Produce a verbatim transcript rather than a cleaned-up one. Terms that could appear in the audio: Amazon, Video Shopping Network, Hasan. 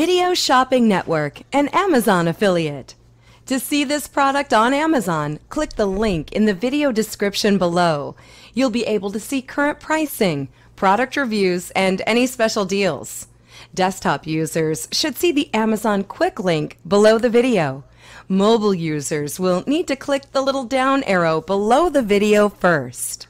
Video Shopping Network, an Amazon affiliate. To see this product on Amazon, click the link in the video description below. You'll be able to see current pricing, product reviews, and any special deals. Desktop users should see the Amazon quick link below the video. Mobile users will need to click the little down arrow below the video first.